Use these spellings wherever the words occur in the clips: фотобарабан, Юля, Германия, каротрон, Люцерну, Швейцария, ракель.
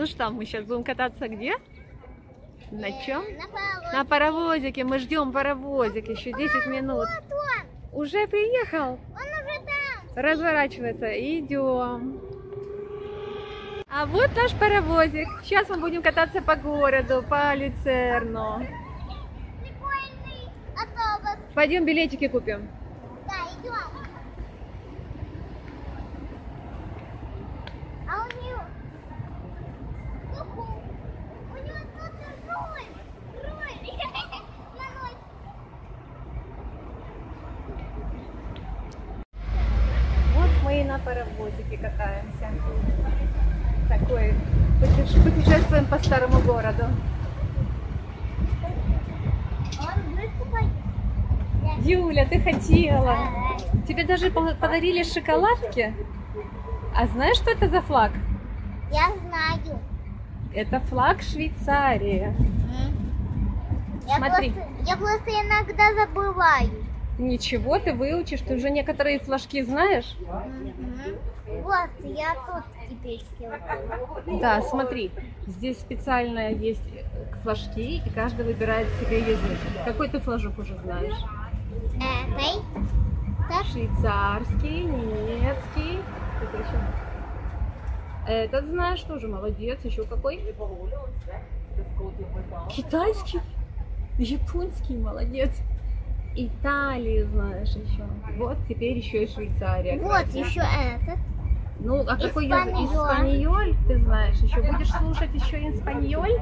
Ну что, мы сейчас будем кататься где? На чем? На паровозике. Мы ждем паровозик еще 10 минут. Вот он. Уже приехал? Он уже там. Разворачивается. Идем. А вот наш паровозик. Сейчас мы будем кататься по городу, по Люцерну. Прикольный автобус. Пойдем билетики купим. Да, идем. А у него... У него тут руль. Вот мы и на паровозике катаемся. Такой, путешествуем по старому городу. Юля, ты хотела. Тебе даже подарили шоколадки. А знаешь, что это за флаг? Я знаю. Это флаг Швейцарии. Смотри. Я просто иногда забываю. Ничего, ты выучишь, ты уже некоторые флажки знаешь. Вот, я тут теперь сделаю. Да, смотри, здесь специально есть флажки, и каждый выбирает себе язык. Какой ты флажок уже знаешь? Швейцарский, немецкий. Этот знаешь тоже, молодец. Еще какой? Китайский, японский, молодец. Италию знаешь еще. Вот теперь еще и Швейцария. Вот красиво. Еще этот. Ну, а какой язык? Испаньоль ты знаешь еще. Будешь слушать еще испаньоль?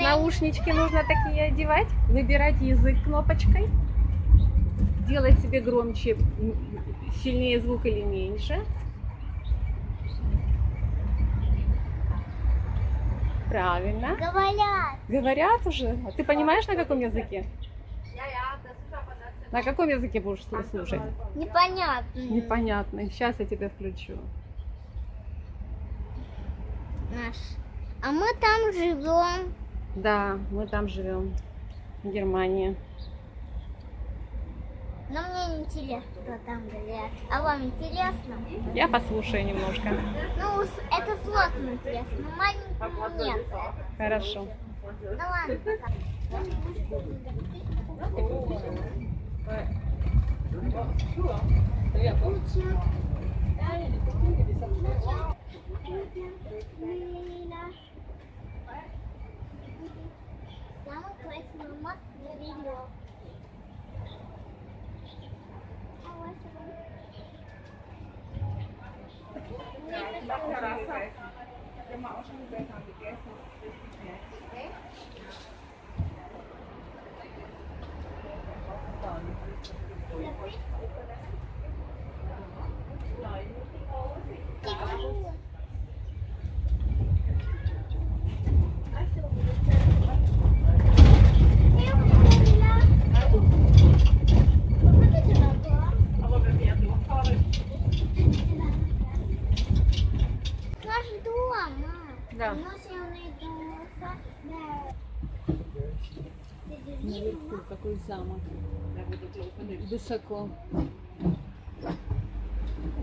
Наушнички нужно такие одевать. Выбирать язык кнопочкой. Делать себе громче, сильнее звук или меньше. Правильно. Говорят. Говорят уже? А ты понимаешь, на каком языке? На каком языке будешь слушать? Непонятно. Непонятно. Сейчас я тебя включу. Наш. А мы там живем. Да, мы там живем. В Германии. Но мне интересно, что там говорят. А вам интересно? Я послушаю немножко. Ну, это сложно интересно. Маленькому нет. Хорошо. Ну ладно. Самый красивый мост на видео. Да. Наверху какой замок. Высоко.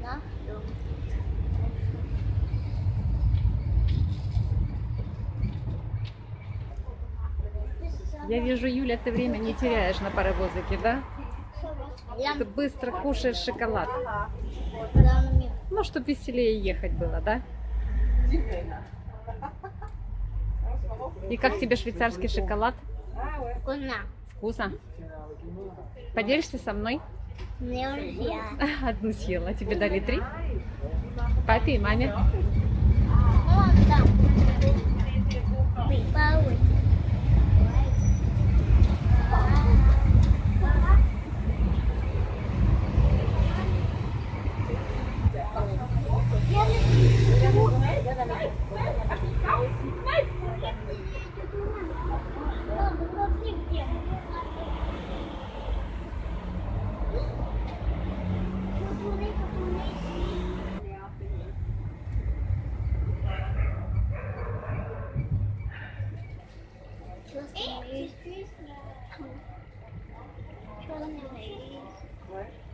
Да. Я вижу, Юля, ты время не теряешь на паровозике, да? Ты быстро кушаешь шоколад. Ну, чтобы веселее ехать было, да? И как тебе швейцарский шоколад? Вкусно. Вкусно? Поделишься со мной? Не уже. Одну съела. Тебе дали 3? Папе и маме? What?